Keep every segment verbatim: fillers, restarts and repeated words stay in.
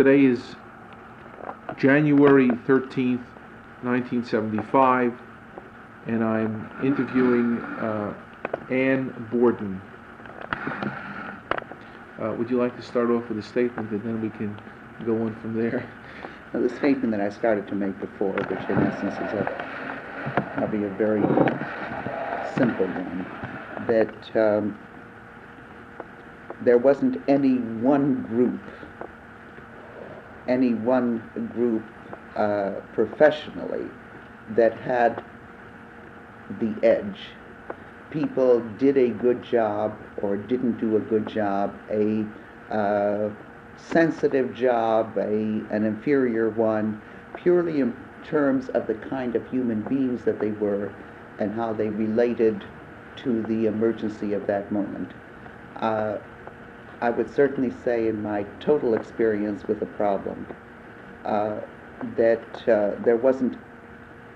Today is January thirteenth, nineteen seventy-five, and I'm interviewing uh, Ann Borden. Uh, would you like to start off with a statement, and then we can go on from there? Well, the statement that I started to make before, which in essence is a, probably a very simple one, that um, there wasn't any one group, any one group uh, professionally that had the edge. People did a good job or didn't do a good job, a uh, sensitive job, a an inferior one, purely in terms of the kind of human beings that they were and how they related to the emergency of that moment. Uh, I would certainly say in my total experience with the problem uh, that uh, there wasn't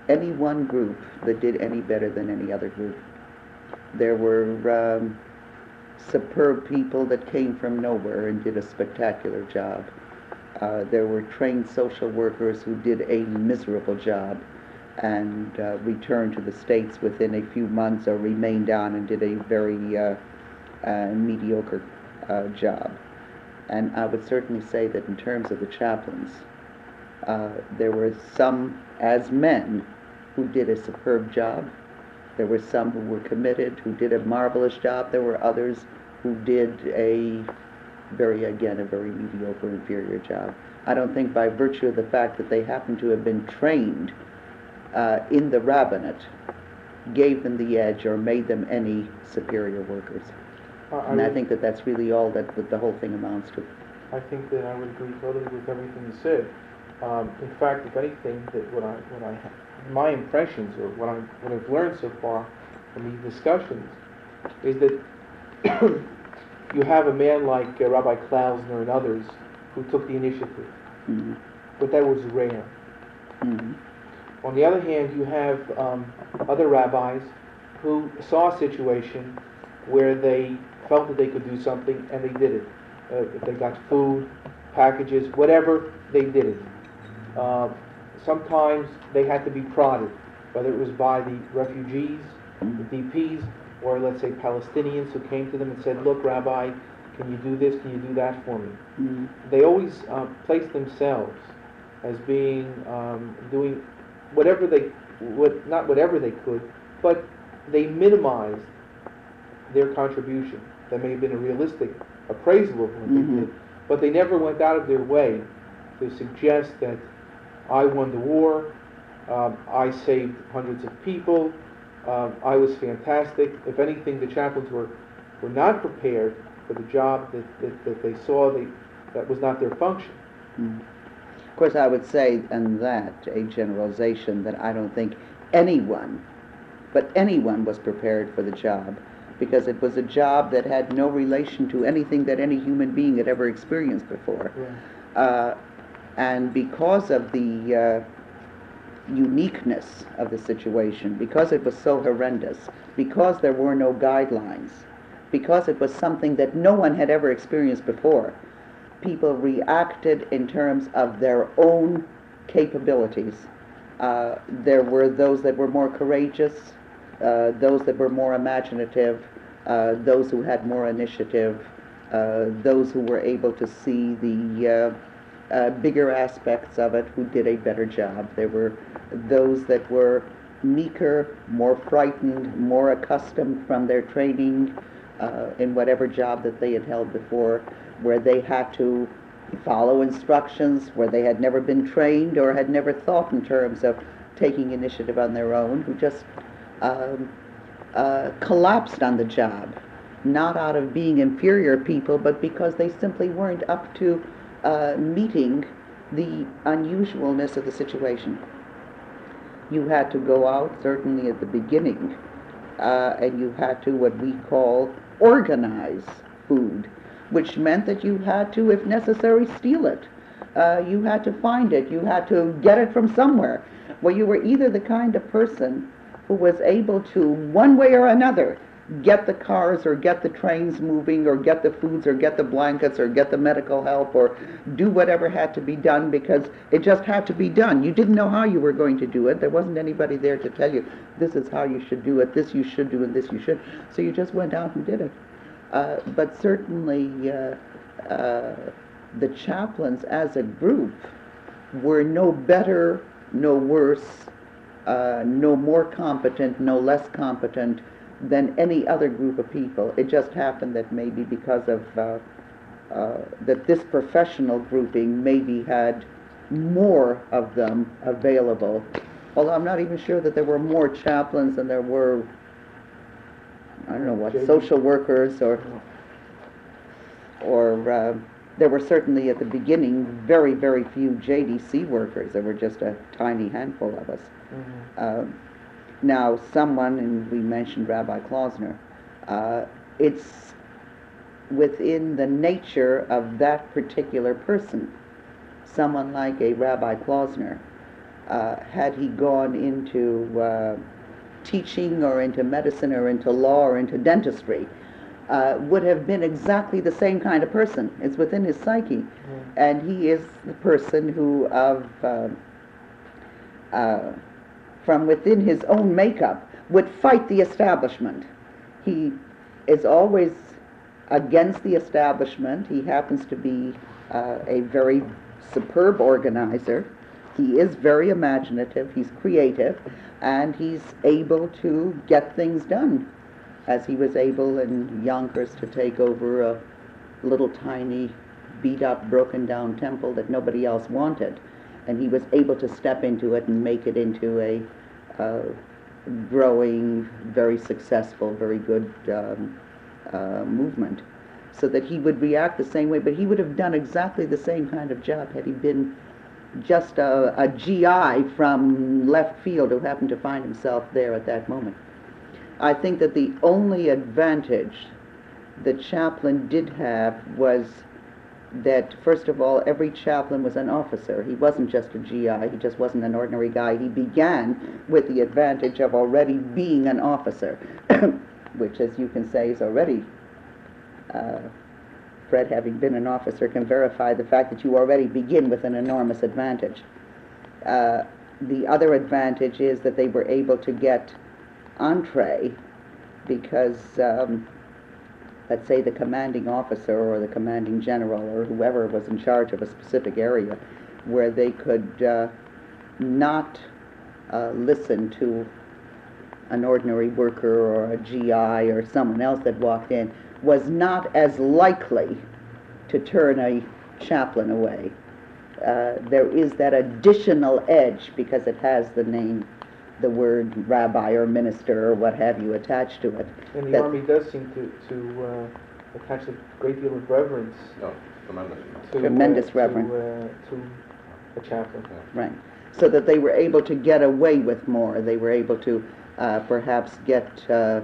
any one group that did any better than any other group. There were um, superb people that came from nowhere and did a spectacular job. Uh, there were trained social workers who did a miserable job and uh, returned to the States within a few months or remained on and did a very uh, uh, mediocre Uh, job. And I would certainly say that in terms of the chaplains, uh, there were some, as men, who did a superb job. There were some who were committed, who did a marvelous job. There were others who did a very, again, a very mediocre, inferior job. I don't think by virtue of the fact that they happened to have been trained uh, in the rabbinate gave them the edge or made them any superior workers. Uh, and I, I think that that's really all that, that the whole thing amounts to. I think that I would agree totally with everything you said. Um, in fact, if anything, that what I, what I, my impressions or what, I, what I've learned so far from these discussions is that you have a man like uh, Rabbi Klausner and others who took the initiative, mm-hmm. but that was rare. Mm-hmm. On the other hand, you have um, other rabbis who saw a situation where they felt that they could do something, and they did it. Uh, if they got food, packages, whatever, they did it. Uh, sometimes they had to be prodded, whether it was by the refugees, the D Ps, or let's say Palestinians who came to them and said, look, Rabbi, can you do this, can you do that for me? Mm-hmm. They always uh, placed themselves as being, um, doing whatever they, what, not whatever they could, but they minimized their contribution. That may have been a realistic appraisal of what mm-hmm. they did, but they never went out of their way to suggest that I won the war, um, I saved hundreds of people, um, I was fantastic. If anything, the chaplains were, were not prepared for the job that, that, that they saw they, that was not their function. Mm. Of course, I would say in that a generalization that I don't think anyone, but anyone was prepared for the job, because it was a job that had no relation to anything that any human being had ever experienced before. Yeah. Uh, and because of the uh, uniqueness of the situation, because it was so horrendous, because there were no guidelines, because it was something that no one had ever experienced before, people reacted in terms of their own capabilities. Uh, there were those that were more courageous, Uh, those that were more imaginative, uh, those who had more initiative, uh, those who were able to see the uh, uh, bigger aspects of it, who did a better job. There were those that were meeker, more frightened, more accustomed from their training uh, in whatever job that they had held before, where they had to follow instructions, where they had never been trained or had never thought in terms of taking initiative on their own, who just Um, uh, collapsed on the job, not out of being inferior people, but because they simply weren't up to uh, meeting the unusualness of the situation. You had to go out, certainly at the beginning, uh, and you had to what we call organize food, which meant that you had to, if necessary, steal it. Uh, you had to find it. You had to get it from somewhere. Well, you were either the kind of person who was able to, one way or another, get the cars or get the trains moving or get the foods or get the blankets or get the medical help or do whatever had to be done, because it just had to be done. You didn't know how you were going to do it. There wasn't anybody there to tell you this is how you should do it, this you should do, and this you should. So you just went out and did it. Uh, but certainly uh, uh, the chaplains as a group were no better, no worse, uh, no more competent, no less competent than any other group of people. It just happened that maybe because of uh, uh, that this professional grouping maybe had more of them available. Although I'm not even sure that there were more chaplains than there were, I don't know what, social workers or or uh, there were certainly at the beginning very, very few J D C workers. There were just a tiny handful of us. Mm-hmm. uh, Now, someone, and we mentioned Rabbi Klausner, uh, it's within the nature of that particular person. Someone like a Rabbi Klausner, uh, had he gone into uh, teaching or into medicine or into law or into dentistry, uh, would have been exactly the same kind of person. It's within his psyche. Mm. And he is the person who of... Uh, uh, from within his own makeup, would fight the establishment. He is always against the establishment. He happens to be uh, a very superb organizer. He is very imaginative, he's creative, and he's able to get things done, as he was able in Yonkers to take over a little tiny, beat-up, broken-down temple that nobody else wanted. And he was able to step into it and make it into a uh, growing, very successful, very good um, uh, movement. So that he would react the same way, but he would have done exactly the same kind of job had he been just a, a G I from left field who happened to find himself there at that moment. I think that the only advantage the chaplain did have was that, first of all, every chaplain was an officer. He wasn't just a G I, he just wasn't an ordinary guy. He began with the advantage of already being an officer, which, as you can say, is already, uh, Fred, having been an officer, can verify the fact that you already begin with an enormous advantage. Uh, the other advantage is that they were able to get entree because, um, let's say, the commanding officer or the commanding general or whoever was in charge of a specific area where they could uh, not uh, listen to an ordinary worker or a G I or someone else that walked in, was not as likely to turn a chaplain away. Uh, there is that additional edge because it has the name, the word rabbi or minister or what have you attached to it. And the army does seem to, to uh, attach a great deal of reverence. No, tremendous. To, tremendous uh, reverence. To, uh, to a chaplain. Yeah. Right. So that they were able to get away with more. They were able to uh, perhaps get uh,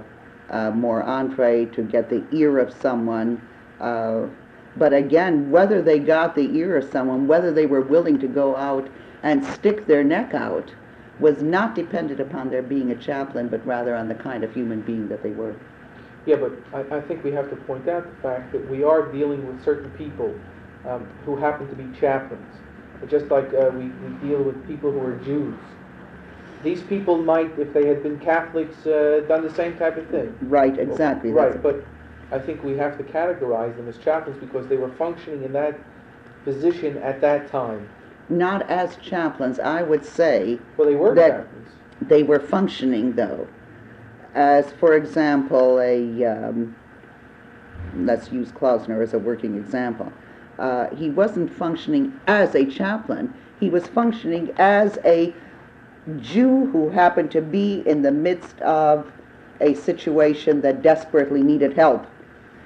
uh, more entree, to get the ear of someone. Uh, but again, whether they got the ear of someone, whether they were willing to go out and stick their neck out, was not dependent upon their being a chaplain, but rather on the kind of human being that they were. Yeah, but I, I think we have to point out the fact that we are dealing with certain people um, who happen to be chaplains. Just like uh, we, we deal with people who are Jews. These people might, if they had been Catholics, uh, done the same type of thing. Right, exactly. Well, right, but I think we have to categorize them as chaplains because they were functioning in that position at that time. Not as chaplains, I would say. Well, they were that chaplains. They were functioning, though, as, for example, a um, let's use Klausner as a working example. Uh, he wasn't functioning as a chaplain. He was functioning as a Jew who happened to be in the midst of a situation that desperately needed help.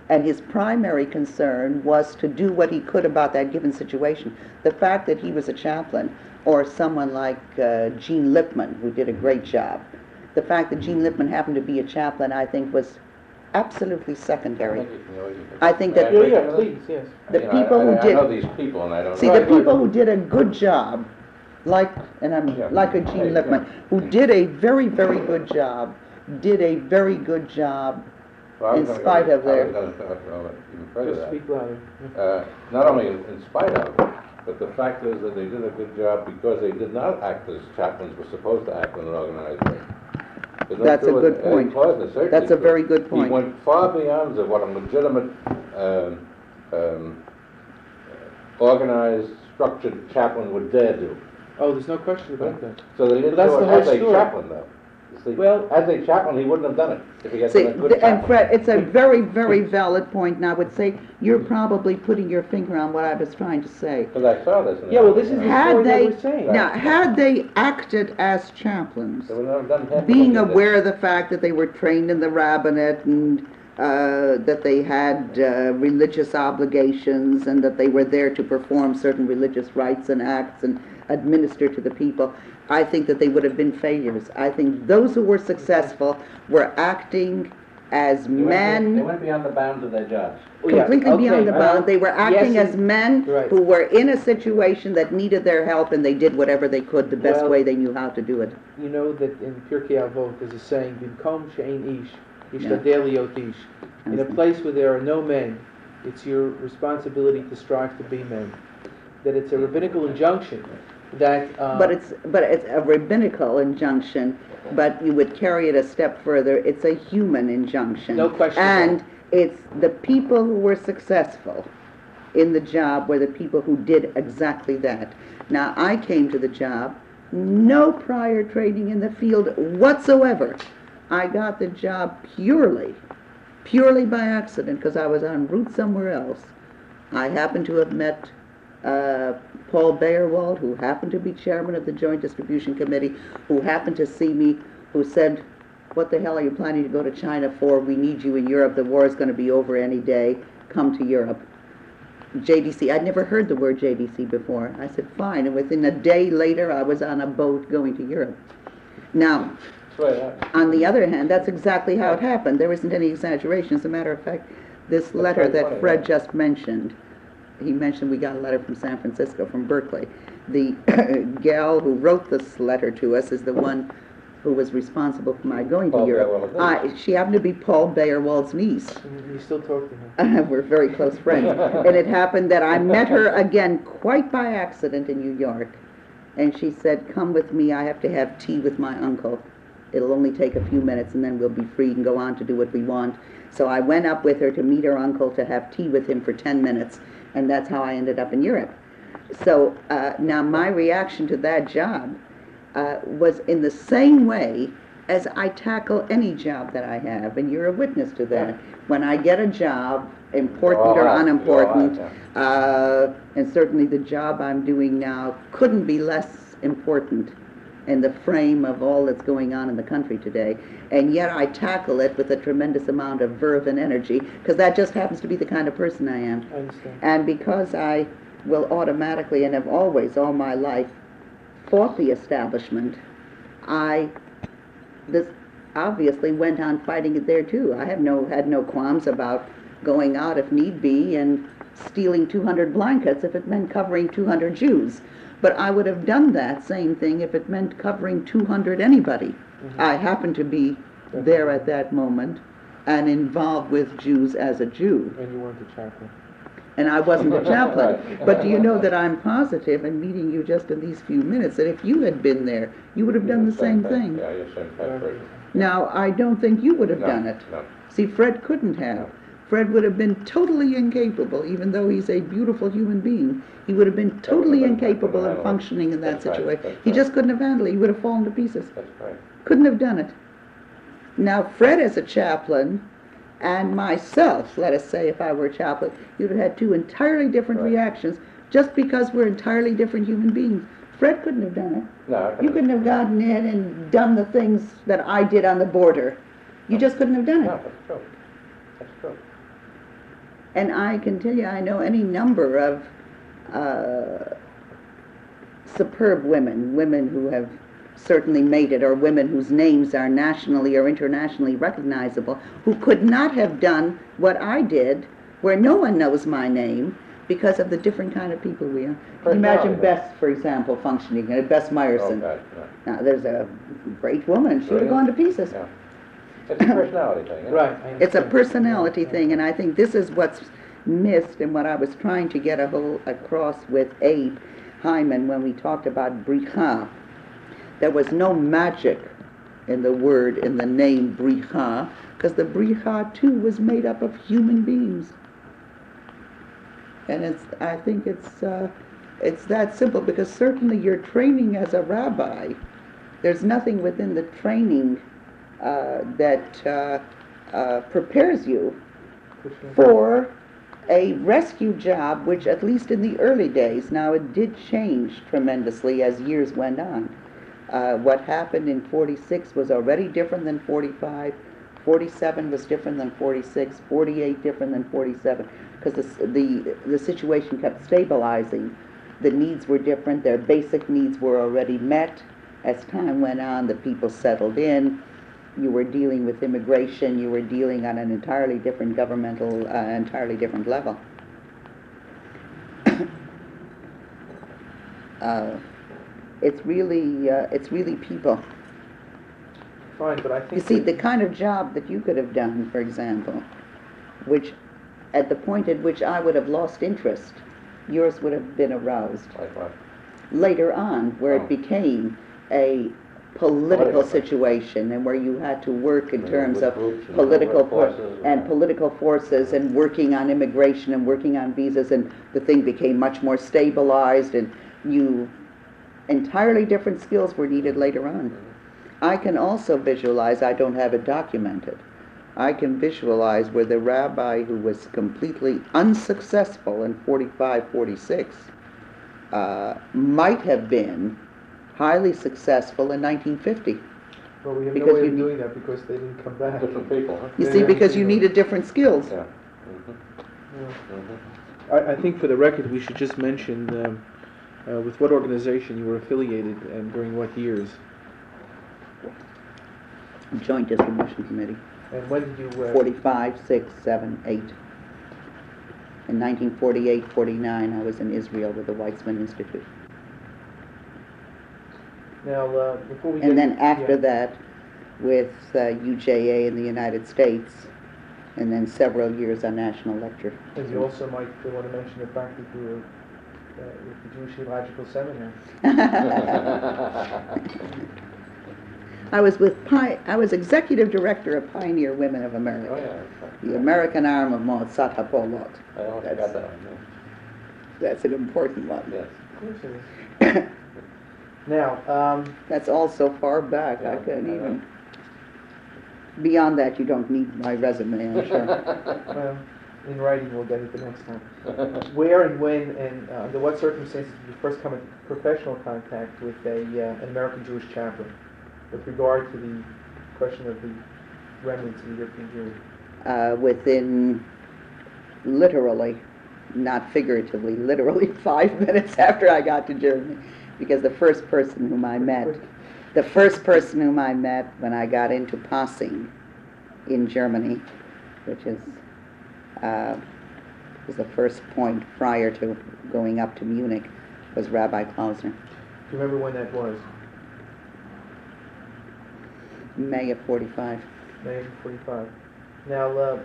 And his primary concern was to do what he could about that given situation. The fact that he was a chaplain, or someone like uh, Gene Lippman, who did a great job, the fact that Gene Lippman happened to be a chaplain, I think, was absolutely secondary. I think that yeah, yeah, please, yes. the people who did I know these people, and I don't see the people who did a good job, like and I'm yeah. like a Gene Lippman, who did a very, very good job, did a very good job. well, in spite of their... Just speak louder. Uh, not only in, in spite of, but the fact is that they did a good job because they did not act as chaplains were supposed to act in an organized way. That's a good point. That's a very good point. He went far beyond what a legitimate, um, um, organized, structured chaplain would dare do. Oh, there's no question about that. So they didn't do it as a chaplain, though. See, well, as a chaplain, he wouldn't have done it if he had see, been a good the, chaplain. And Fred, it's a very, very valid point, and I would say you're probably putting your finger on what I was trying to say. Because I saw this. Yeah, well, this is had they, they saying, right? Now, had they acted as chaplains, being aware of the fact that they were trained in the rabbinate and uh, that they had uh, religious obligations and that they were there to perform certain religious rites and acts and administer to the people, I think that they would have been failures. I think those who were successful were acting as men. They went beyond the bounds of their jobs. Completely okay. beyond the bounds. They were acting yes, as men right. who were in a situation that needed their help, and they did whatever they could the best well, way they knew how to do it. You know that in Pirkei Avot there's a saying, Bimkom she'ein ish, yishtadel ish. In a place where there are no men, it's your responsibility to strive to be men. That it's a rabbinical injunction. That, uh, but it's but it's a rabbinical injunction, but you would carry it a step further. It's a human injunction. No question. And it's the people who were successful in the job were the people who did exactly that. Now, I came to the job, no prior training in the field whatsoever. I got the job purely, purely by accident, because I was en route somewhere else. I happened to have met... Uh, Paul Baerwald, who happened to be chairman of the Joint Distribution Committee, who happened to see me, who said, what the hell are you planning to go to China for? We need you in Europe. The war is going to be over any day. Come to Europe. J D C. I'd never heard the word J D C before. I said, fine. And within a day later, I was on a boat going to Europe. Now, on the other hand, that's exactly how it happened. There isn't any exaggeration. As a matter of fact, this letter that Fred just mentioned, he mentioned we got a letter from San Francisco, from Berkeley. The gal who wrote this letter to us is the one who was responsible for my going Paul to Europe. I, she happened to be Paul Baerwald's niece. You still talk to her? Uh, we're very close friends. And it happened that I met her again quite by accident in New York. And she said, come with me, I have to have tea with my uncle. It'll only take a few minutes and then we'll be free and go on to do what we want. So I went up with her to meet her uncle, to have tea with him for ten minutes. And that's how I ended up in Europe. So uh, now my reaction to that job uh, was in the same way as I tackle any job that I have, and you're a witness to that. Yeah. When I get a job, important oh, or unimportant, oh, yeah. uh, and certainly the job I'm doing now couldn't be less important in the frame of all that's going on in the country today, and yet I tackle it with a tremendous amount of verve and energy, because that just happens to be the kind of person I am. I understand. And because I will automatically, and have always all my life, fought the establishment, I this obviously went on fighting it there too. I have no had no qualms about going out if need be and stealing two hundred blankets if it meant covering two hundred Jews. But I would have done that same thing if it meant covering two hundred anybody. Mm-hmm. I happened to be there at that moment and involved with Jews as a Jew. And you weren't a chaplain. And I wasn't a chaplain. But do you know that I'm positive, and meeting you just in these few minutes, that if you had been there, you would have done the same thing. Yeah, you're the same person. Now, I don't think you would have no, done it. No. See, Fred couldn't have. No. Fred would have been totally incapable, even though he's a beautiful human being. He would have been totally incapable of functioning in that situation. He just couldn't have handled it. He would have fallen to pieces. Couldn't have done it. Now, Fred as a chaplain, and myself, let us say, if I were a chaplain, you'd have had two entirely different reactions, just because we're entirely different human beings. Fred couldn't have done it. No, you couldn't have gotten in and done the things that I did on the border. You just couldn't have done it. No, that's true. That's true. And I can tell you, I know any number of uh, superb women, women who have certainly made it, or women whose names are nationally or internationally recognizable, who could not have done what I did, where no one knows my name, because of the different kind of people we are. Imagine no, Bess, no. for example, functioning, Bess Meyerson. Oh, God, no. Now, there's a great woman. She would have gone to pieces. Yeah. It's a personality thing. Right. It's a personality thing, and I think this is what's missed and what I was trying to get a whole across with Abe Hyman when we talked about bricha. There was no magic in the word, in the name bricha, because the bricha too was made up of human beings. And it's, I think it's, uh, it's that simple, because certainly your training as a rabbi, there's nothing within the training uh, that uh, uh, prepares you for a rescue job, which at least in the early days, now it did change tremendously as years went on. Uh, what happened in forty-six was already different than forty-five, forty-seven was different than forty-six, forty-eight different than forty-seven, because the, the, the situation kept stabilizing. The needs were different, their basic needs were already met. As time went on, the people settled in. You were dealing with immigration, you were dealing on an entirely different governmental, uh, entirely different level. uh, It's really, uh, it's really people. Fine, but I think you see the kind of job that you could have done, for example, which, at the point at which I would have lost interest, yours would have been aroused. Right, right. Later on, where oh. it became a political right, situation, and where you had to work in terms of political and forces, and right. political forces, and working on immigration and working on visas, and the thing became much more stabilized, and you. Entirely different skills were needed later on. I can also visualize, I don't have it documented, I can visualize where the rabbi who was completely unsuccessful in forty-five, forty-six uh, might have been highly successful in nineteen fifty. Well, we have no way of doing that because they didn't come back. Different people. Huh? You see, because you needed different skills. Yeah. Mm-hmm. Yeah. Mm-hmm. I, I think for the record we should just mention um, Uh, with what organization you were affiliated and during what years? Joint Distribution Committee. And when did you... Uh, forty-five, six, seven, eight. In nineteen forty-eight, forty-nine, I was in Israel with the Weizmann Institute. Now, uh, before we... And then to, after yeah. that, with uh, U J A in the United States, and then several years on national lecture. And you also might uh, want to mention the fact that you were... Uh, with the Jewish Theological Seminary. I was with Pi I was executive director of Pioneer Women of America, oh, yeah. the American arm of Mozada Paulot. I almost that's, got that one. No. That's an important one. Yes, of course it is. Now, um, that's all so far back. Yeah, I couldn't I even. Beyond that, you don't need my resume. I'm sure. Well, in writing, we'll get it the next time. Where and when and uh, under what circumstances did you first come into professional contact with a, uh, an American Jewish chaplain with regard to the question of the remnants of the European Union? Uh, within literally, not figuratively, literally five minutes after I got to Germany, because the first person whom I met, the first person whom I met when I got into Passing in Germany, which is... Uh, was the first point prior to going up to Munich, was Rabbi Klausner. Do you remember when that was? May of forty-five. May of forty-five. Now, uh,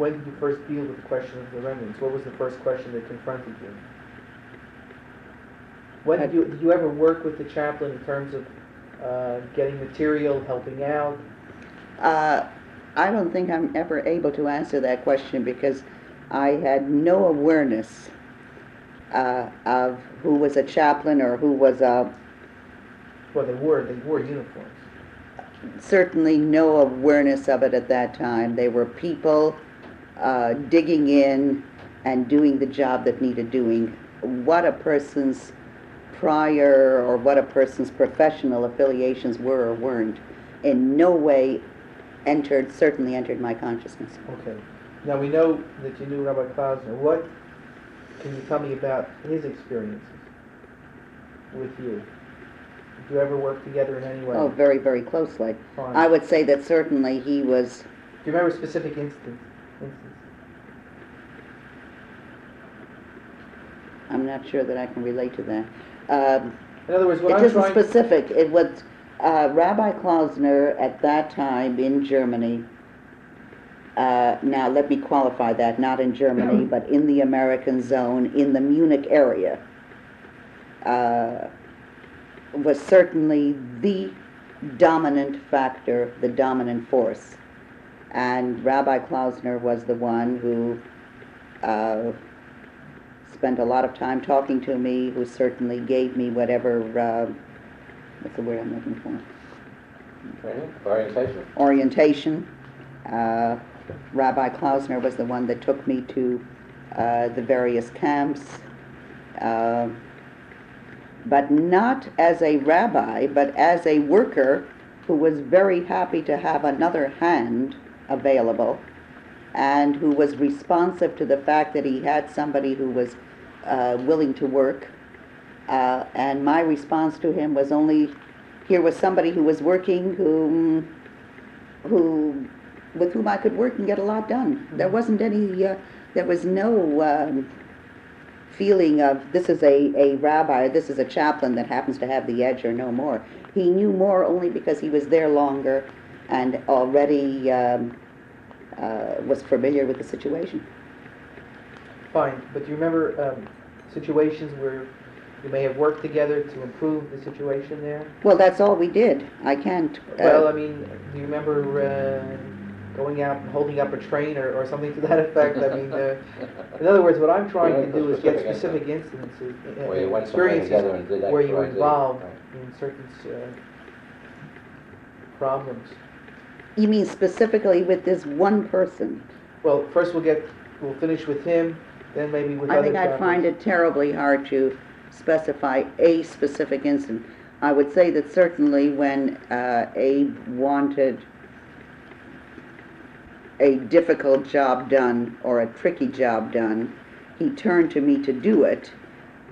when did you first deal with the question of the remnants? What was the first question that confronted you? When did you, did you ever work with the chaplain in terms of uh, getting material, helping out? Uh, I don't think I'm ever able to answer that question, because I had no awareness uh, of who was a chaplain or who was a... Well, they wore, they wore uniforms. Certainly no awareness of it at that time. They were people uh, digging in and doing the job that needed doing. What a person's prior or what a person's professional affiliations were or weren't in no way entered, certainly entered my consciousness. Okay. Now we know that you knew Rabbi Klausner. What can you tell me about his experiences with you? Did you ever work together in any way? Oh, very, very closely. Fine. I would say that certainly he was... Do you remember a specific instance? instance? I'm not sure that I can relate to that. Um, in other words, what I'm trying... It isn't specific. It was... uh, Rabbi Klausner at that time in Germany, uh, now let me qualify that, not in Germany, but in the American zone, in the Munich area, uh, was certainly the dominant factor, the dominant force. And Rabbi Klausner was the one who uh, spent a lot of time talking to me, who certainly gave me whatever, uh, what's the word I'm looking for? Mm-hmm. Orientation. Orientation. Uh, Rabbi Klausner was the one that took me to uh, the various camps, uh, but not as a rabbi, but as a worker who was very happy to have another hand available, and who was responsive to the fact that he had somebody who was uh, willing to work. Uh, and my response to him was only, here was somebody who was working, who, who, with whom I could work and get a lot done. There wasn't any, uh, there was no um, feeling of, this is a, a rabbi, this is a chaplain that happens to have the edge or no more. He knew more only because he was there longer and already um, Uh, was familiar with the situation. Fine, but do you remember um, situations where you may have worked together to improve the situation there? Well, that's all we did. I can't... Uh, well, I mean, do you remember uh, going out and holding up a train or, or something to that effect? I mean, uh, in other words, what I'm trying to do is get specific instances, uh, where you experiences and did that where you were involved in certain uh, problems. You mean specifically with this one person? Well, first we'll get, we'll finish with him, then maybe with I other I think I'd find it terribly hard to specify a specific incident. I would say that certainly when uh, Abe wanted a difficult job done or a tricky job done, he turned to me to do it,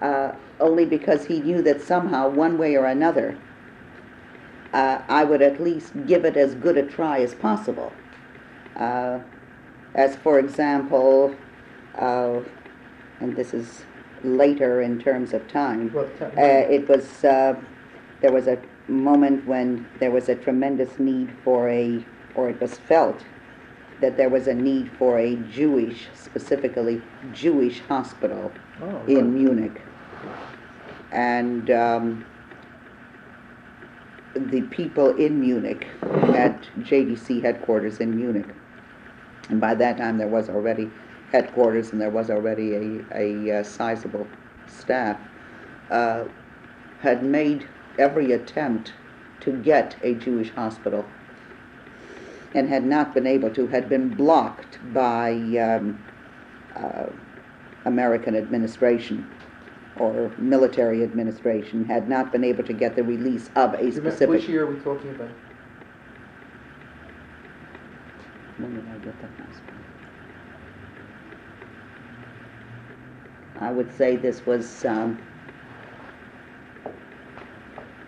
uh, only because he knew that somehow, one way or another, Uh, I would at least give it as good a try as possible. Uh, as for example, uh, and this is later in terms of time, uh, it was, uh, there was a moment when there was a tremendous need for a, or it was felt that there was a need for a Jewish, specifically Jewish hospital oh, in good. Munich. And um, the people in Munich, at J D C headquarters in Munich, and by that time there was already headquarters and there was already a, a, a sizable staff, uh, had made every attempt to get a Jewish hospital and had not been able to, had been blocked by um, uh, American administration or military administration, had not been able to get the release of a specific... Which year are we talking about? When did I get that hospital? I would say this was um,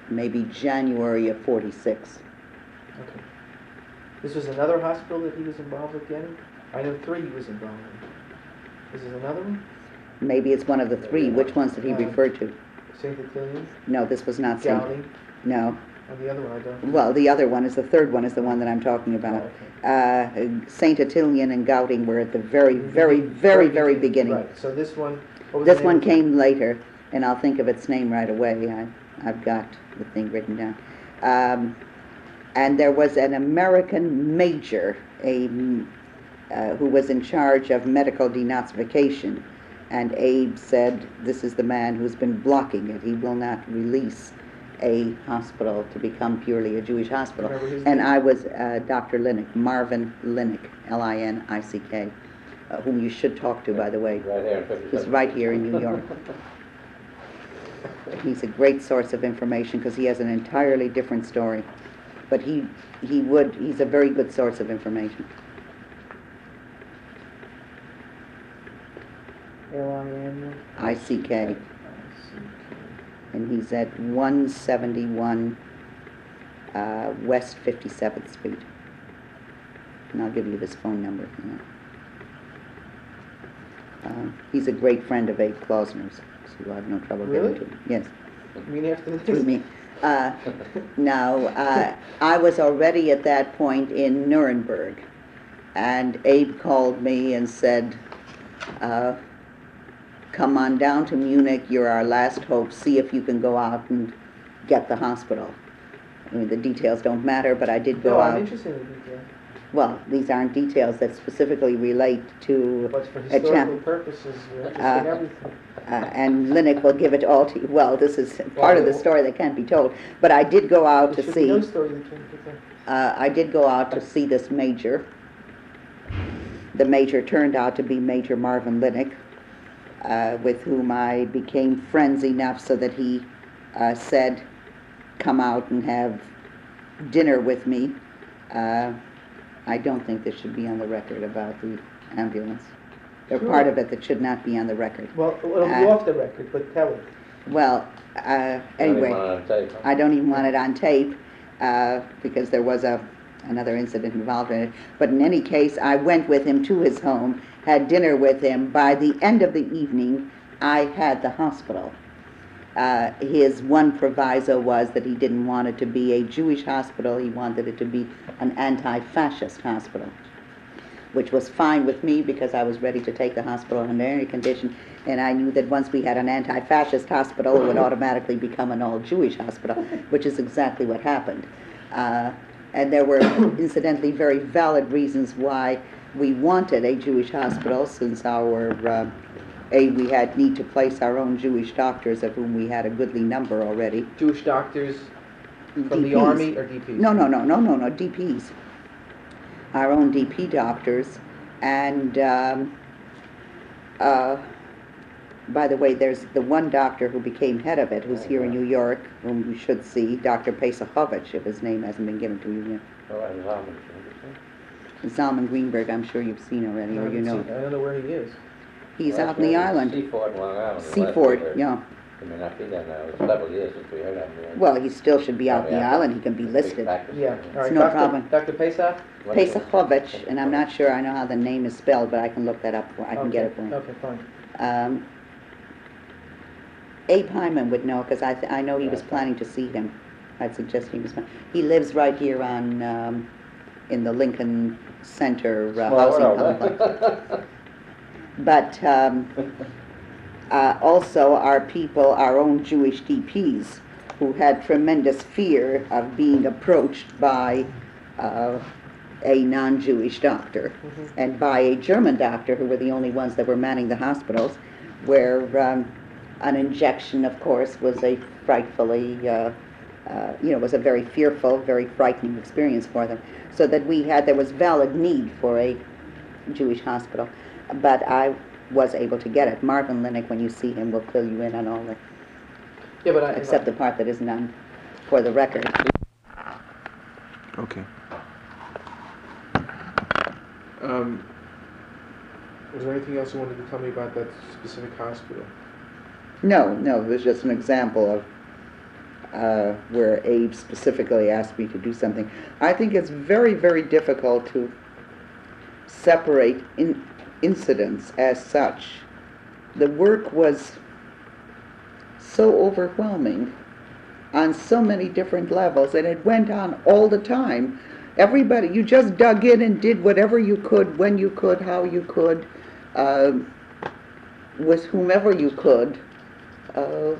maybe January of forty-six. Okay. This was another hospital that he was involved with getting? I know three he was involved with. Is this another one? Maybe it's one of the three. Which ones did he uh, refer to? Saint Ottilien? No, this was not Saint Ottilien. No. And the other one I don't know. Well, the other one is the third one is the one that I'm talking about. Oh, okay. uh, Saint Ottilien and Gouting were at the very, very, very, very beginning. Right. So this one... This one came later, and I'll think of its name right away. I, I've got the thing written down. Um, and there was an American major a, uh, who was in charge of medical denazification. And Abe said, this is the man who's been blocking it. He will not release a hospital to become purely a Jewish hospital. And I was uh, Doctor Linick, Marvin Linick, L I N I C K, uh, whom you should talk to, by the way. Right here. He's right here in New York. He's a great source of information because he has an entirely different story. But he, he would, he's a very good source of information. I C K, and he's at one seventy-one uh, West fifty-seventh Street, and I'll give you his phone number. Uh, he's a great friend of Abe Klausner's, so I have no trouble really? Getting to him. Yes. You mean after this? Through me. Uh, no, uh, I was already at that point in Nuremberg, and Abe called me and said, uh, come on down to Munich, you're our last hope, see if you can go out and get the hospital. I mean, the details don't matter, but I did go no, out. I'm interested in detail. Well, these aren't details that specifically relate to but for historical purposes, we're interested in everything. Uh, and Linick will give it all to you. Well, this is part of the story that can't be told. But I did go out there to see. No story that can't be told. Uh, I did go out to see this major. The major turned out to be Major Marvin Linick, uh, with whom I became friends enough so that he uh, said, "Come out and have dinner with me." Uh, I don't think this should be on the record about the ambulance. There's sure. part of it that should not be on the record. Well, it'll uh, be off the record, but tell it. Well, uh, anyway, don't tape, huh? I don't even want it on tape uh, because there was a another incident involved in it. But in any case, I went with him to his home, had dinner with him. By the end of the evening, I had the hospital. Uh, his one proviso was that he didn't want it to be a Jewish hospital. He wanted it to be an anti-fascist hospital, which was fine with me because I was ready to take the hospital under any condition, and I knew that once we had an anti-fascist hospital, it would automatically become an all-Jewish hospital, which is exactly what happened. Uh, and there were, incidentally, very valid reasons why we wanted a Jewish hospital, since our, uh, A, we had need to place our own Jewish doctors, of whom we had a goodly number already. Jewish doctors from D Ps. The army or D Ps? No, no, no, no, no, no, D Ps. Our own D P doctors, and um, uh, by the way, there's the one doctor who became head of it, who's oh, here yeah. in New York, whom you should see, Doctor Pesachovich, if his name hasn't been given to you yet. Oh, and Zalman Greenberg. Zalman Greenberg, I'm sure you've seen already, or you know. Seen, I don't know where he is. He's well, out on the island. Seaford, Long Island. Seaford, yeah. He may not be there now. It's several years since we heard of him. Well, he still should be out on the island. He can be listed. Yeah. All right. It's no Doctor problem. Doctor Pesach? Pesachovich, and I'm not sure I know how the name is spelled, but I can look that up. For, I can okay. get it for you. Okay, fine. Um, Abe Hyman would know, because I, th I know he was planning to see him. I'd suggest he was planning. He lives right here on, um, in the Lincoln Center uh, housing complex. But um, uh, also our people, our own Jewish D Ps, who had tremendous fear of being approached by uh, a non-Jewish doctor mm-hmm. and by a German doctor, who were the only ones that were manning the hospitals, where um, an injection, of course, was a frightfully, uh, uh, you know, was a very fearful, very frightening experience for them. So that we had, there was valid need for a Jewish hospital. But I was able to get it. Marvin Linick, when you see him, will fill you in on all the... Yeah, but I... Except I, the part that isn't on for the record. Okay. Um, was there anything else you wanted to tell me about that specific hospital? No, no. It was just an example of uh, where Abe specifically asked me to do something. I think it's very, very difficult to separate... in. incidents as such. The work was so overwhelming on so many different levels, and it went on all the time. Everybody, you just dug in and did whatever you could, when you could, how you could, uh, with whomever you could, uh,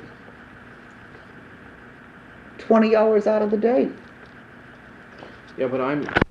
twenty hours out of the day. Yeah, but I'm